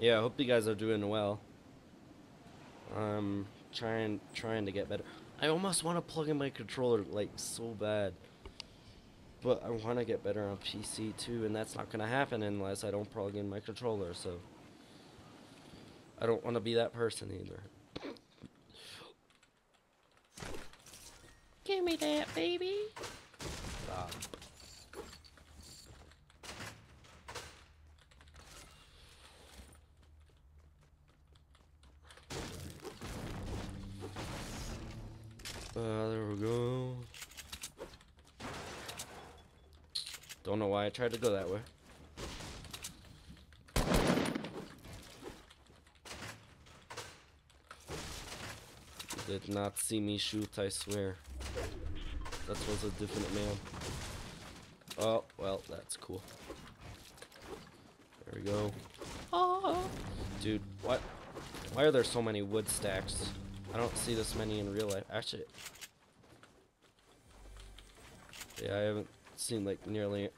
Yeah, I hope you guys are doing well. I'm trying to get better. I almost want to plug in my controller, like, so bad. But I want to get better on PC, too, and that's not going to happen unless I don't plug in my controller, so... I don't want to be that person, either. Give me that, baby! Stop. There we go. Don't know why I tried to go that way. You did not see me shoot, I swear. That was a different man. Oh, well, that's cool. There we go. Oh, dude, what? Why are there so many wood stacks? I don't see this many in real life. Actually, yeah, I haven't seen like nearly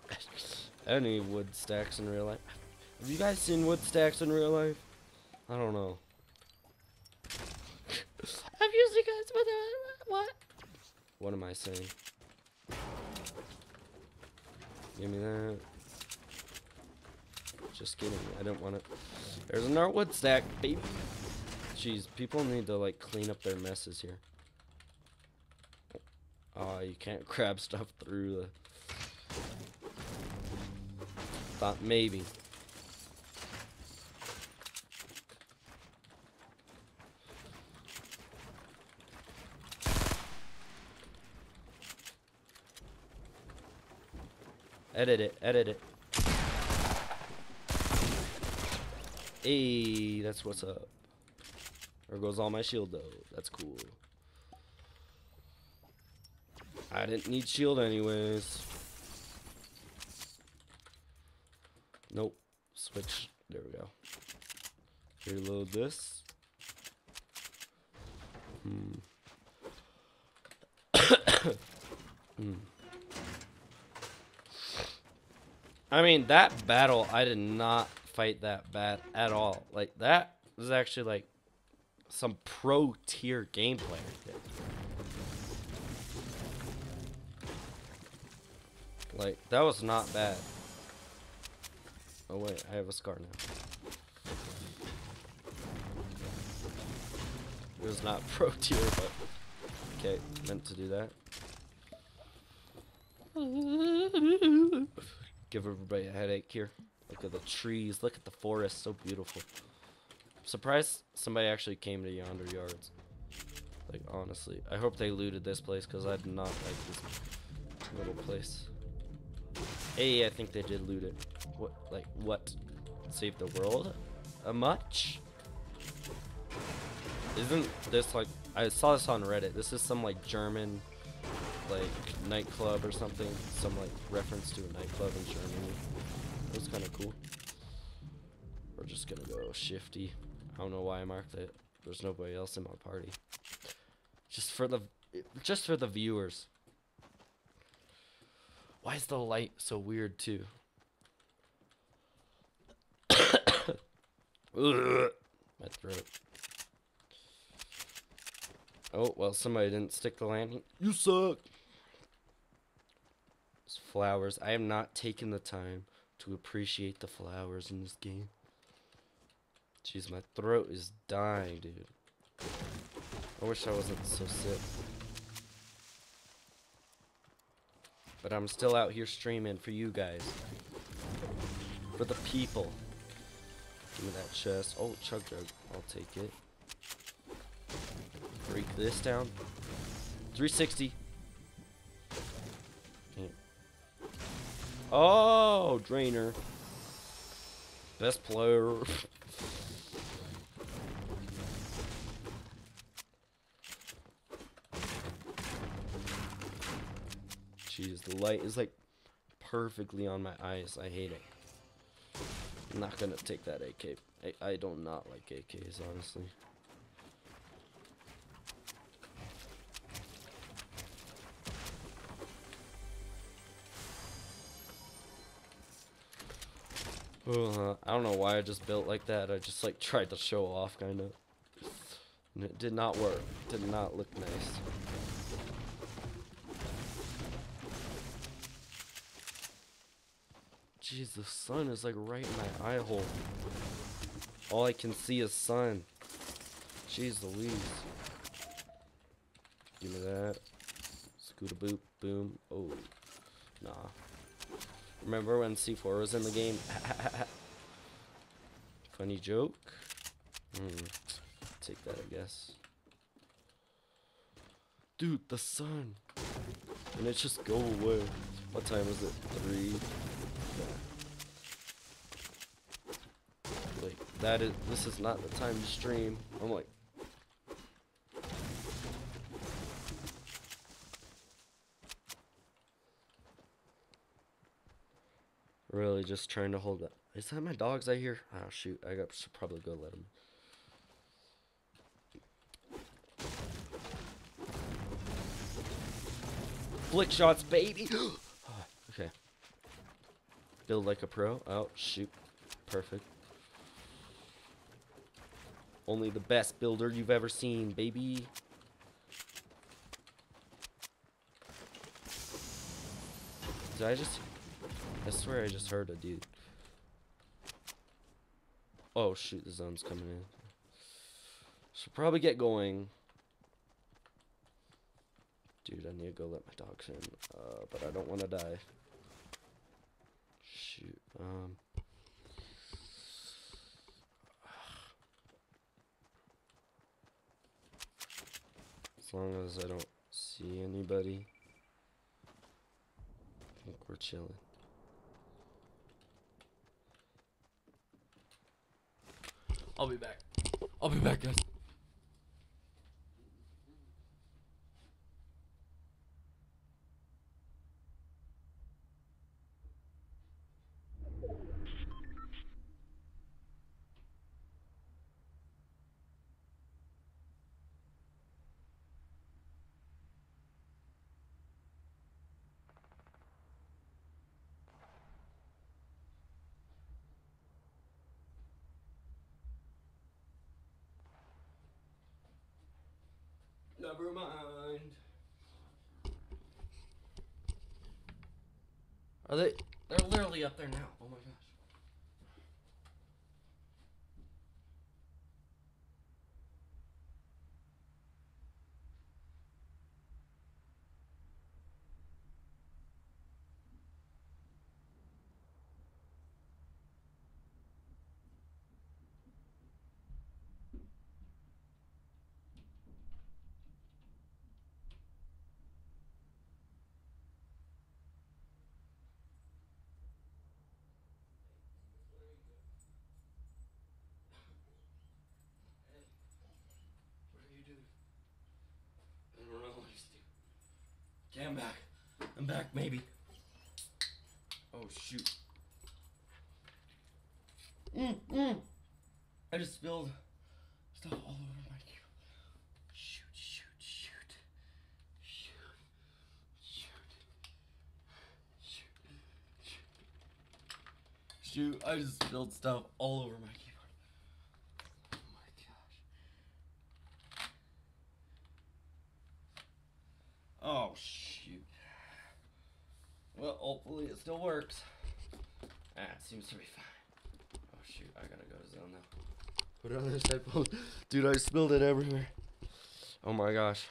any wood stacks in real life. Have you guys seen wood stacks in real life? I don't know. Have you seen guys with what? What am I saying? Give me that. Just kidding. I don't want it. There's another wood stack, baby. Jeez, people need to, like, clean up their messes here. Oh, you can't grab stuff through the... Thought maybe. Edit it, edit it. Hey, that's what's up. There goes all my shield, though. That's cool. I didn't need shield anyways. Nope. Switch. There we go. Reload this. I mean, that battle, I did not fight that bad at all. Like, that was actually, like, some pro tier gameplay. Like, that was not bad. Oh wait, I have a scar now. It was not pro tier, but okay, meant to do that. Give everybody a headache here. Look at the trees, look at the forest, so beautiful. Surprised somebody actually came to Yonder Yards. Like, honestly, I hope they looted this place because I did not like this little place. Hey, I think they did loot it. What? Like what? Save the world? Much? Isn't this like? I saw this on Reddit. This is some like German, like nightclub or something. Some like reference to a nightclub in Germany. It was kind of cool. We're just gonna go shifty. I don't know why I marked it. There's nobody else in my party. Just for the viewers. Why is the light so weird too? My throat. Oh well, somebody didn't stick the landing. You suck. It's flowers. I am not taking the time to appreciate the flowers in this game. Jeez, my throat is dying, dude. I wish I wasn't so sick. But I'm still out here streaming for you guys. For the people. Give me that chest. Oh, chug jug. I'll take it. Break this down. 360. Can't. Oh, Drainer. Best player. Jeez, the light is like perfectly on my eyes. I hate it. I'm not gonna take that AK. I do not like AKs, honestly. I don't know why I just built like that. I just like tried to show off kind of. And it did not work. Did not look nice. Jeez, the sun is like right in my eye hole. All I can see is sun. Jeez Louise. Give me that. Scoot-a-boop. Boom. Oh. Nah. Remember when C4 was in the game? Funny joke. Take that, I guess. Dude, the sun. And it just go away. What time was it? 3? Yeah. Wait, that is. This is not the time to stream. I'm like. Really just trying to hold up. Is that my dogs I hear? Oh shoot, I should probably go let them. Flick shots, baby! Okay. Build like a pro. Oh shoot. Perfect. Only the best builder you've ever seen, baby. Did I just... I swear I just heard a dude. Oh shoot, the zone's coming in. Should probably get going. Dude, I need to go let my dogs in. But I don't want to die. Shoot. As long as I don't see anybody, I think we're chilling. I'll be back. I'll be back, guys. Never mind. Are they? They're literally up there now. Oh my gosh. I'm back. I'm back, maybe. Oh, shoot. I just spilled stuff all over my cube. Shoot, I just spilled stuff all over my cube. Oh, shoot. Well, hopefully it still works. Ah, it seems to be fine. Oh, shoot. I gotta go to zone now. Put it on this headphone. Dude, I spilled it everywhere. Oh, my gosh.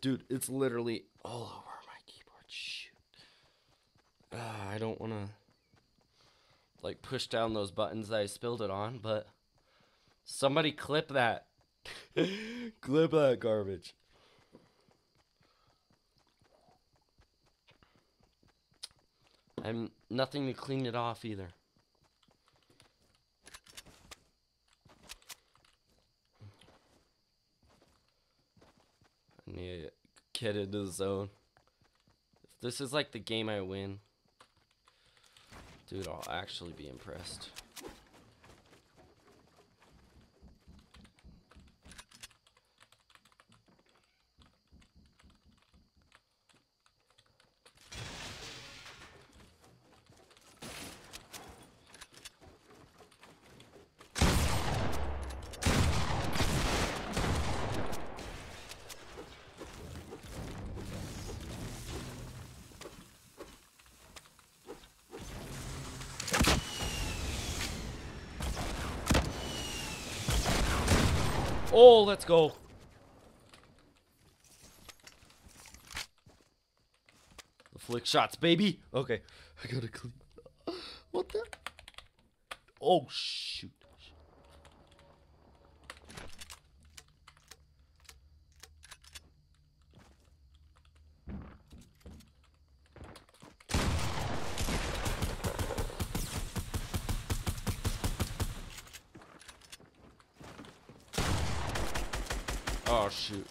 Dude, it's literally all over my keyboard. Shoot. I don't want to, like, push down those buttons that I spilled it on, but somebody clip that. Clip that garbage. I'm nothing to clean it off either. Need to get into the zone. If this is like the game I win. Dude, I'll actually be impressed. Oh, let's go. The flick shots, baby. Okay, I gotta clean. What the? Oh, shoot. Oh, shoot.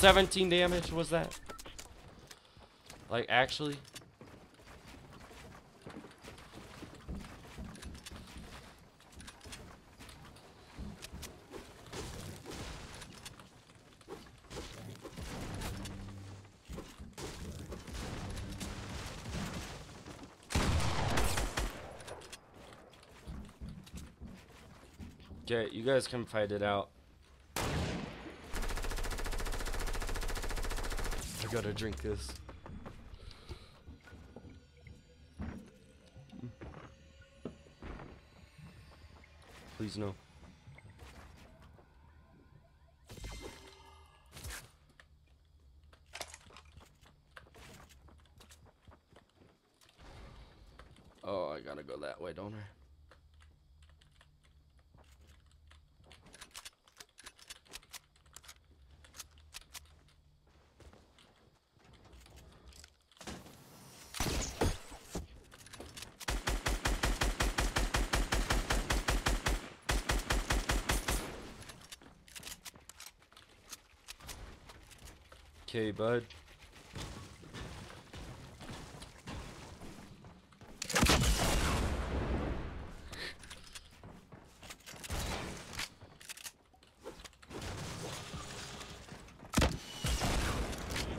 $17 damage was that? Like, actually? Okay, you guys can fight it out. I gotta drink this. Please no. Oh, I gotta go that way, don't I? Okay, bud.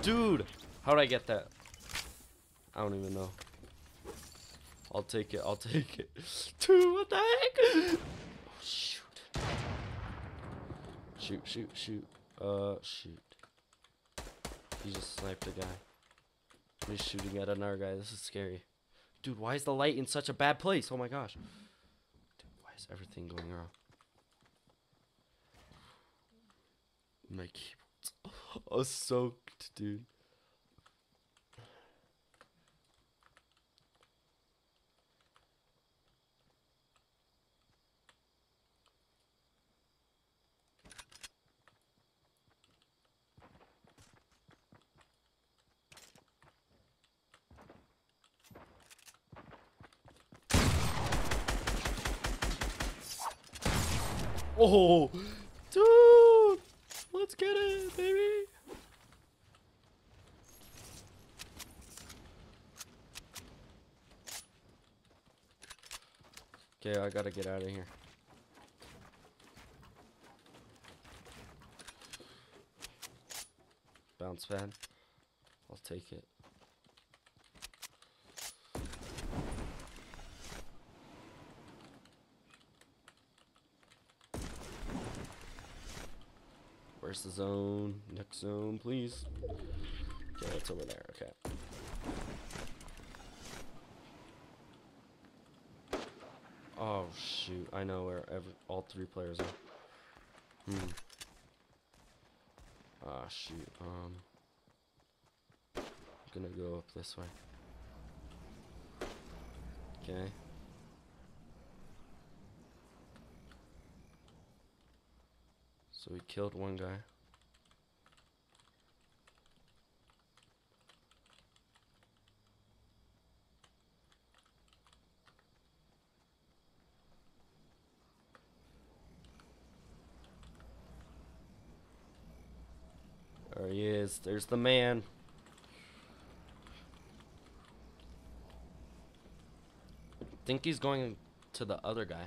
Dude, how did I get that? I don't even know. I'll take it. I'll take it. Dude, what the heck? Oh, shoot. Shoot, shoot, shoot. Shoot. He just sniped a guy. He's shooting at another guy. This is scary. Dude, why is the light in such a bad place? Oh my gosh. Dude, why is everything going wrong? My keyboard's all soaked, dude. Oh, dude, let's get it, baby. Okay, I gotta get out of here. Bounce pad. I'll take it. The zone, next zone, please. Okay, it's over there. Okay. Oh shoot! I know where all three players are. Ah shoot. I'm gonna go up this way. Okay. So we killed one guy. Are you? is. There's the man. I think he's going to the other guy.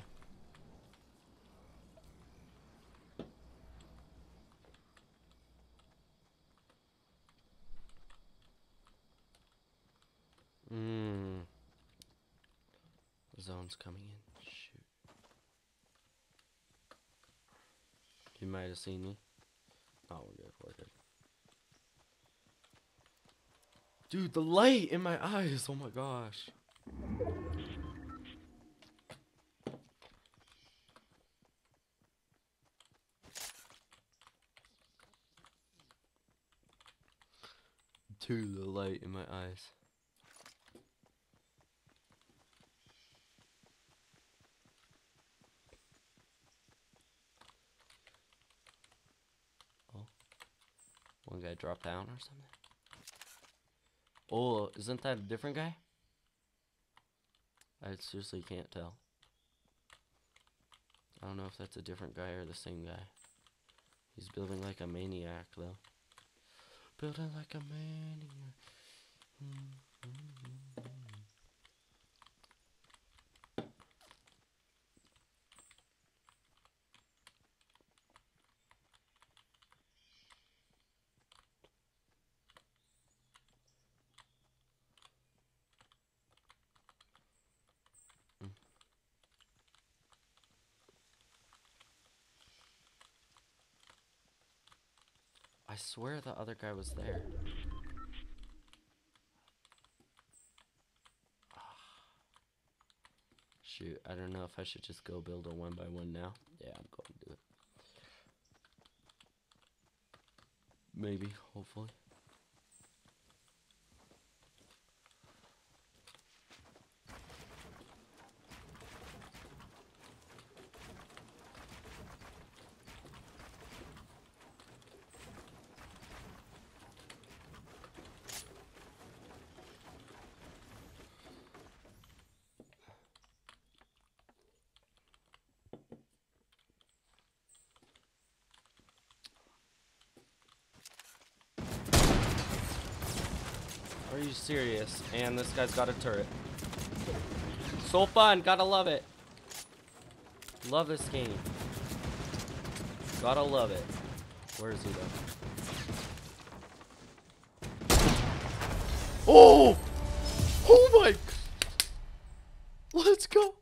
Zone's coming in. Shoot. You might have seen me. Oh, we're good. We're good. Dude, the light in my eyes. Oh my gosh. Dude, the light in my eyes. One guy dropped down or something. Oh, isn't that a different guy? I seriously can't tell. I don't know if that's a different guy or the same guy. He's building like a maniac, though. Building like a maniac. I swear the other guy was there. Oh. Shoot, I don't know if I should just go build a 1x1 now. Yeah, I'm going to do it. Maybe, hopefully. Are you serious? And this guy's got a turret. So fun, gotta love it. Love this game. Gotta love it. Where is he though? Oh! Oh my! Let's go!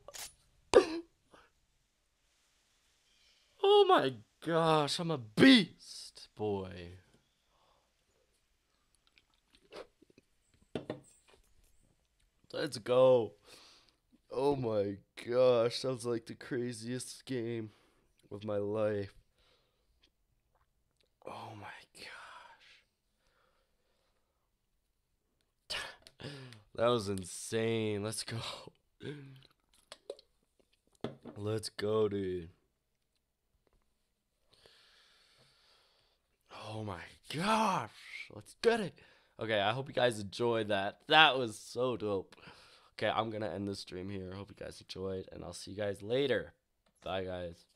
Oh my gosh, I'm a beast, boy. Let's go. Oh my gosh, that was like the craziest game of my life. Oh my gosh. That was insane. Let's go. Let's go, dude. Oh my gosh. Let's get it. Okay, I hope you guys enjoyed that. That was so dope. Okay, I'm going to end this stream here. I hope you guys enjoyed, and I'll see you guys later. Bye, guys.